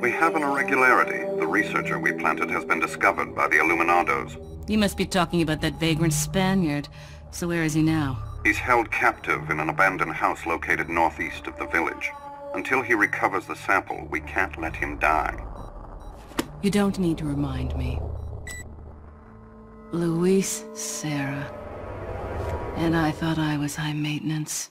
We have an irregularity. The researcher we planted has been discovered by the Illuminados. You must be talking about that vagrant Spaniard. So where is he now? He's held captive in an abandoned house located northeast of the village. Until he recovers the sample, we can't let him die. You don't need to remind me. Luis Serra. And I thought I was high maintenance.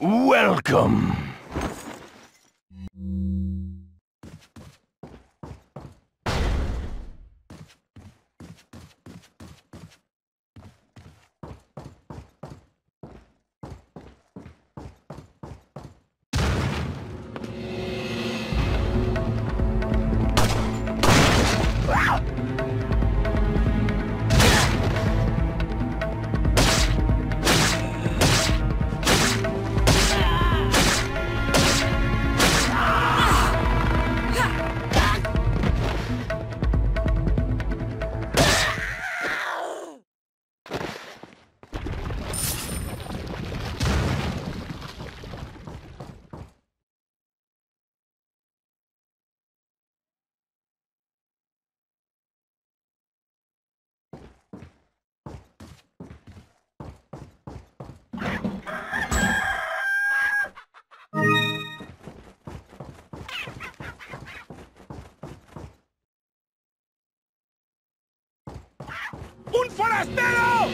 Welcome! ¡Un forastero!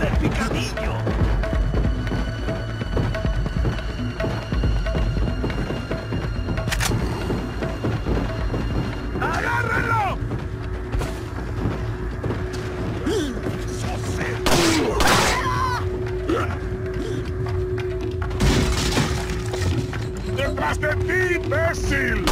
ser picadillo. ¡Agárrenlo! ¡Detrás de ti, imbécil!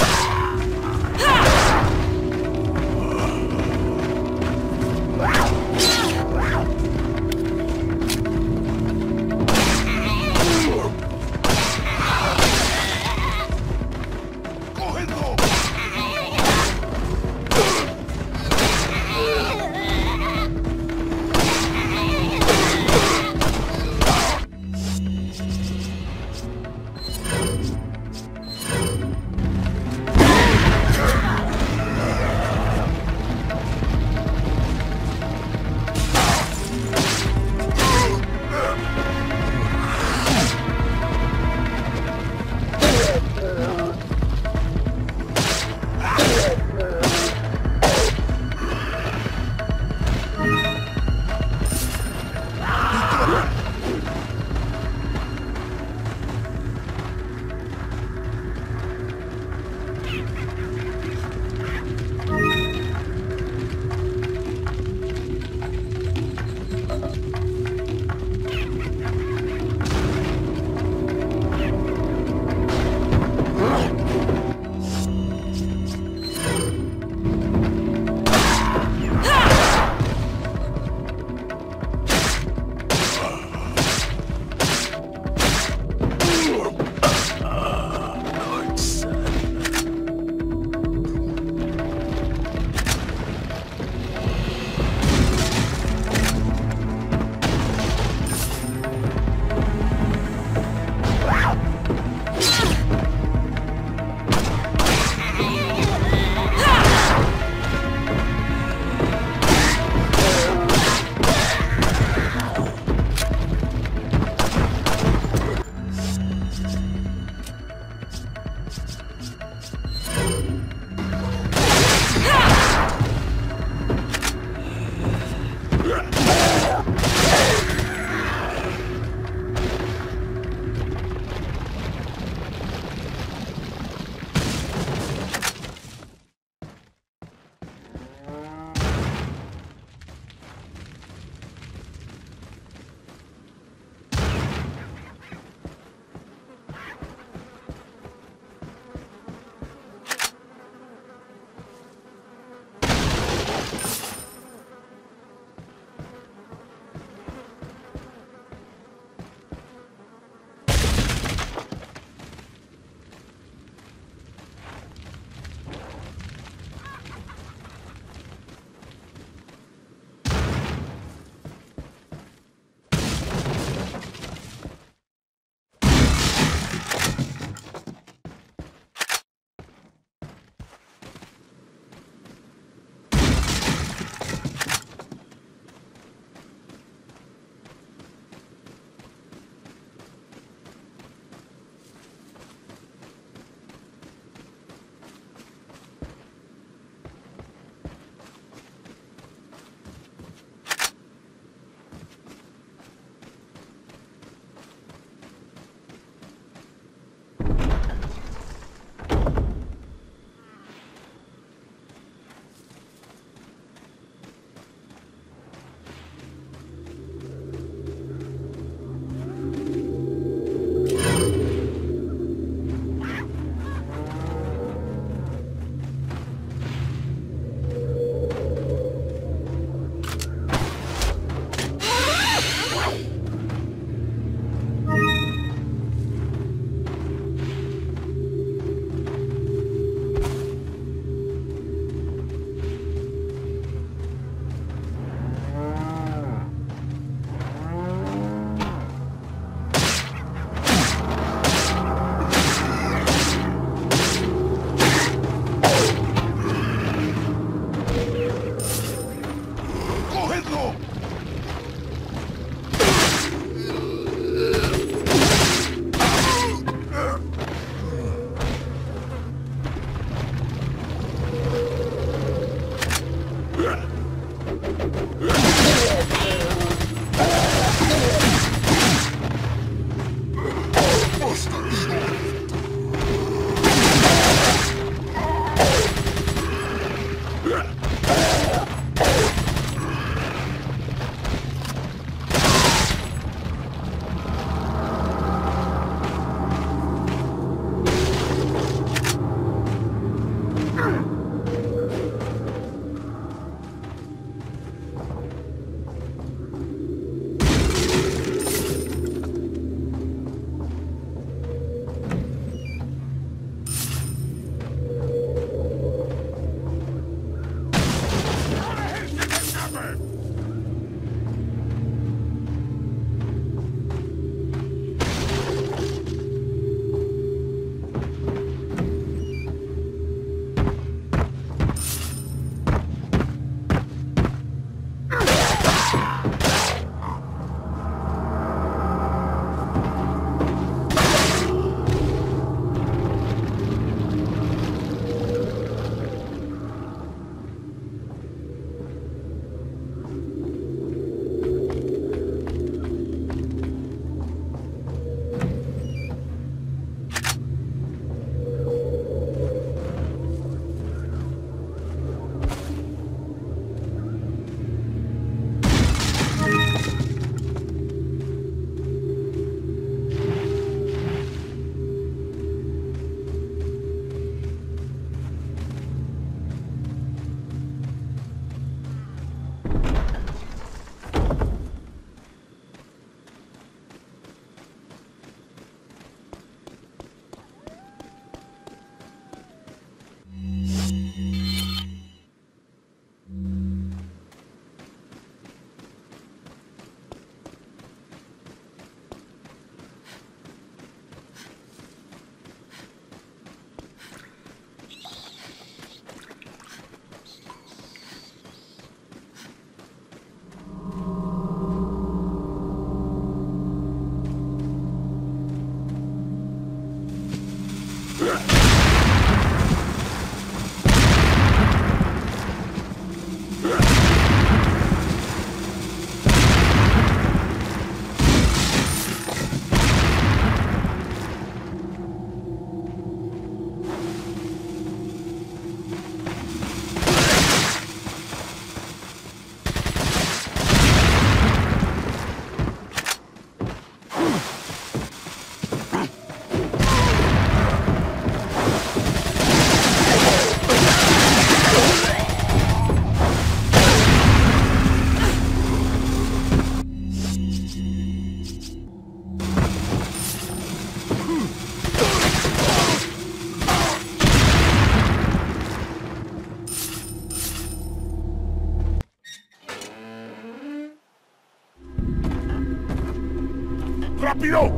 rápido!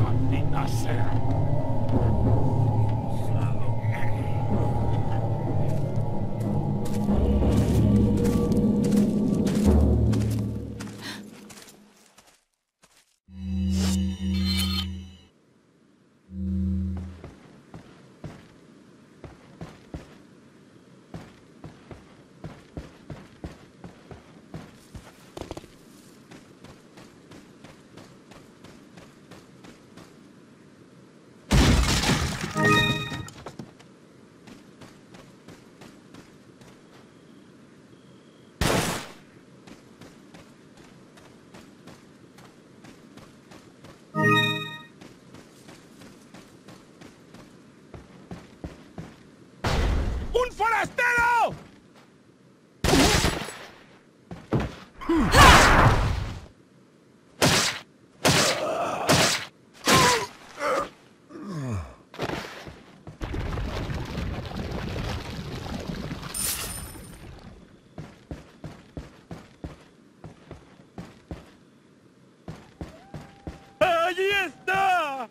¡Maldita sea! ¡Forastero! ¡Allí está!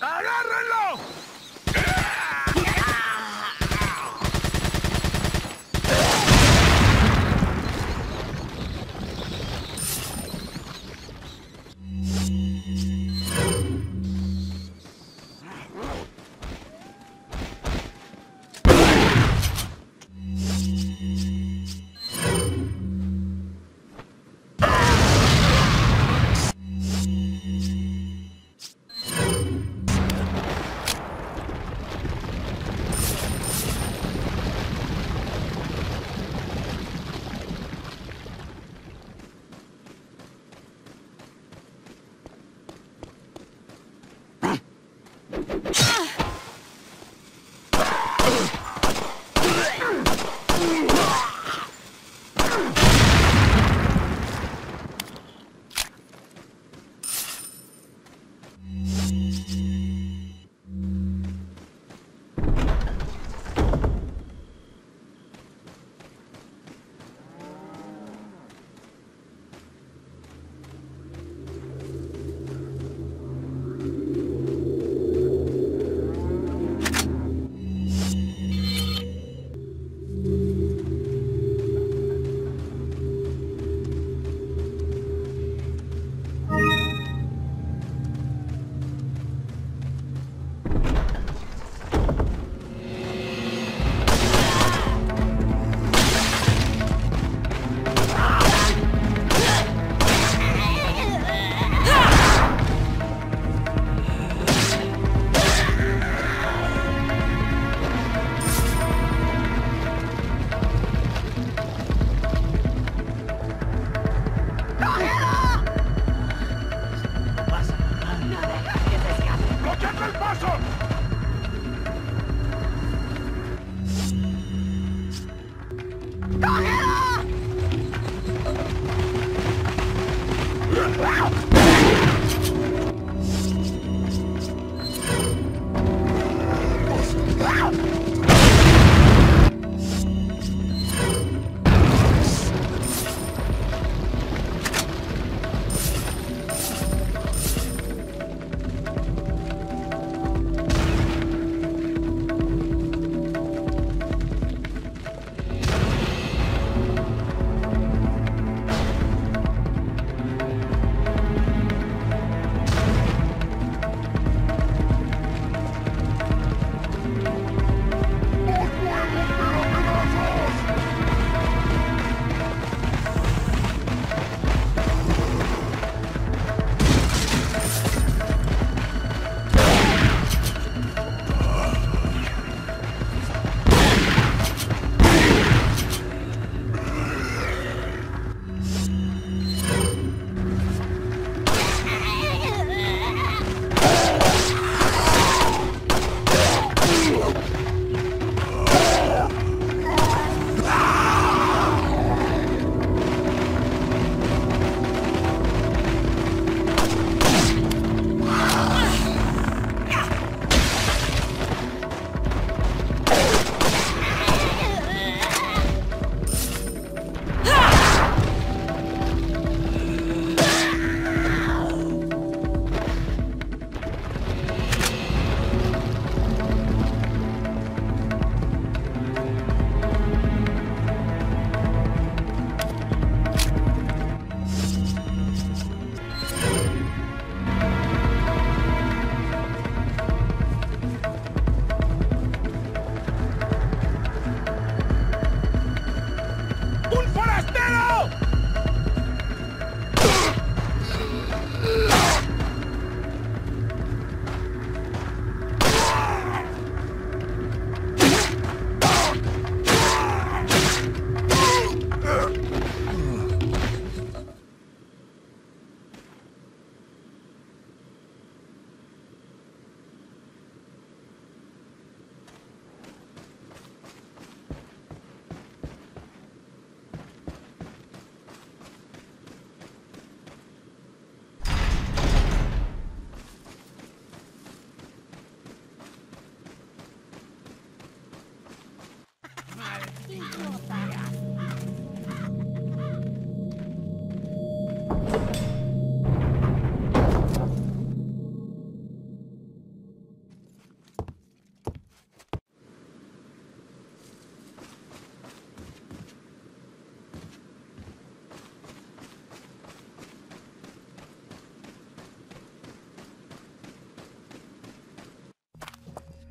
¡Agárrenlo!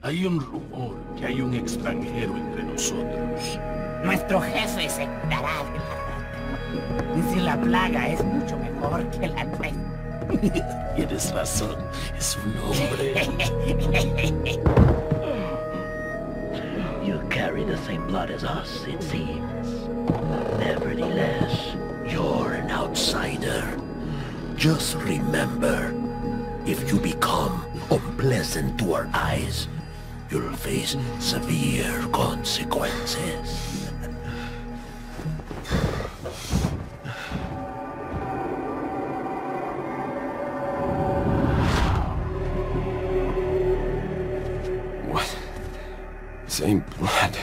Hay un rumor que hay un extranjero entre nosotros. Nuestro jefe se estará de la rata. Y si la plaga es mucho mejor que la nuestra. Tienes razón, es un hombre. You carry the same blood as us, it seems. Nevertheless, you're an outsider. Just remember, if you become unpleasant to our eyes, you'll face severe consequences. What? Same blood.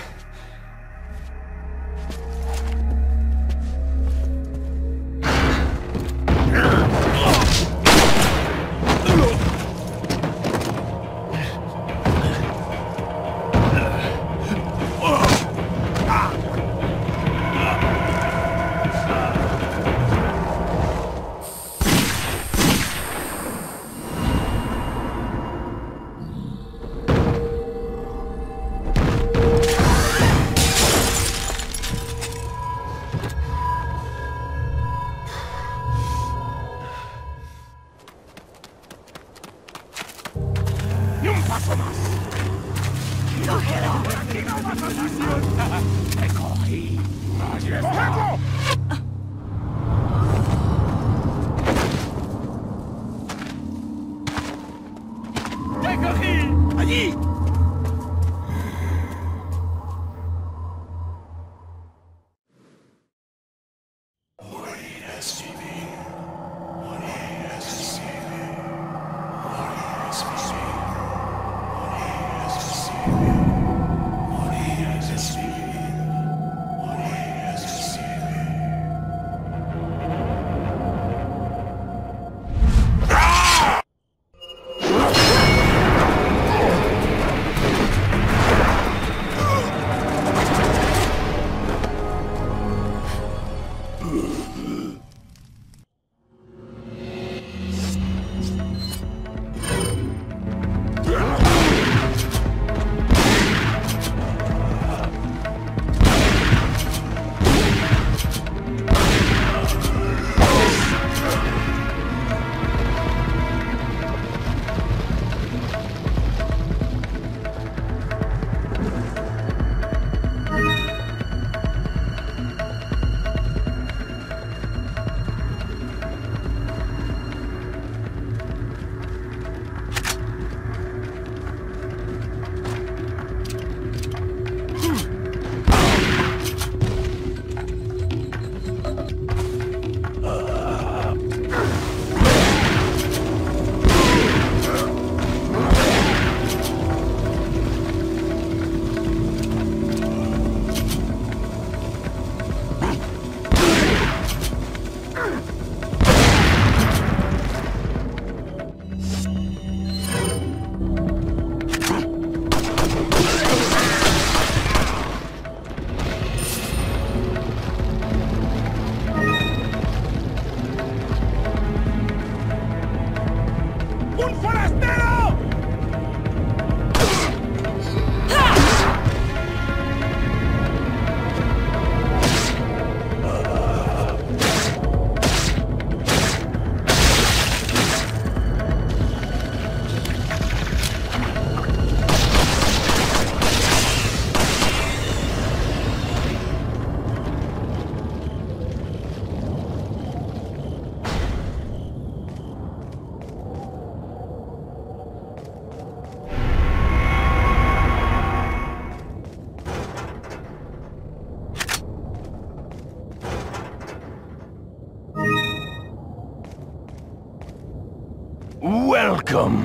Welcome.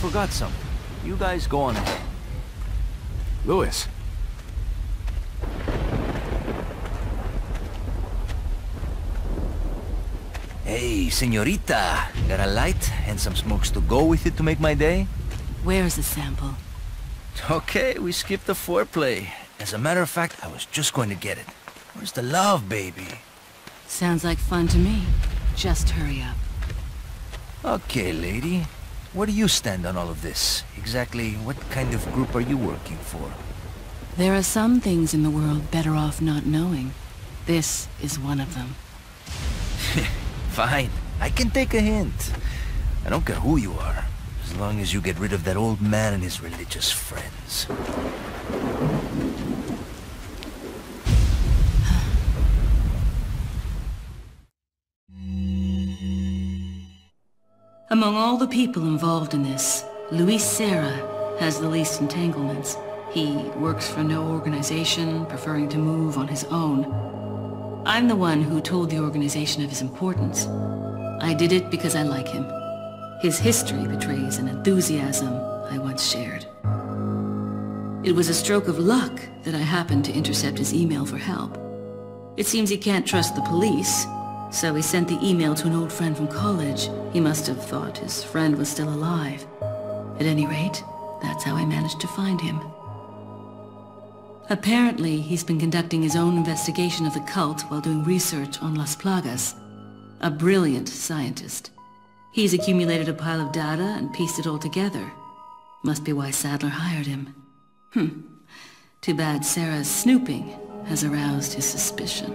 forgot something. You guys go on ahead. Luis. Hey, señorita. Got a light and some smokes to go with it to make my day? Where is the sample? Okay, we skipped the foreplay. As a matter of fact, I was just going to get it. Where's the love, baby? Sounds like fun to me. Just hurry up. Okay, lady. Where do you stand on all of this? Exactly what kind of group are you working for? There are some things in the world better off not knowing. This is one of them. Fine. I can take a hint. I don't care who you are, as long as you get rid of that old man and his religious friends. Among all the people involved in this, Luis Serra has the least entanglements. He works for no organization, preferring to move on his own. I'm the one who told the organization of his importance. I did it because I like him. His history betrays an enthusiasm I once shared. It was a stroke of luck that I happened to intercept his email for help. It seems he can't trust the police. So he sent the email to an old friend from college. He must have thought his friend was still alive. At any rate, that's how I managed to find him. Apparently, he's been conducting his own investigation of the cult while doing research on Las Plagas. A brilliant scientist. He's accumulated a pile of data and pieced it all together. Must be why Saddler hired him. Too bad Sarah's snooping has aroused his suspicion.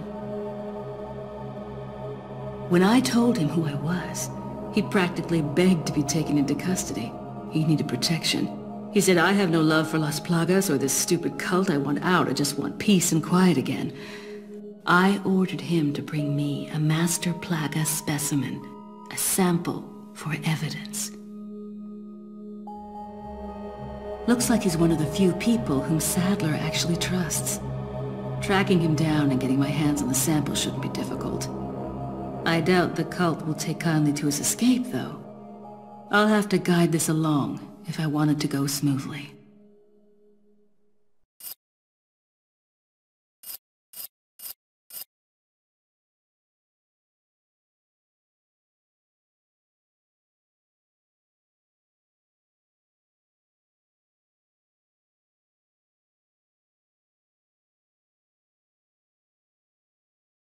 When I told him who I was, he practically begged to be taken into custody. He needed protection. He said, I have no love for Las Plagas or this stupid cult. I want out. I just want peace and quiet again. I ordered him to bring me a Master Plaga specimen, a sample for evidence. Looks like he's one of the few people whom Saddler actually trusts. Tracking him down and getting my hands on the sample shouldn't be difficult. I doubt the cult will take kindly to his escape, though. I'll have to guide this along if I want it to go smoothly.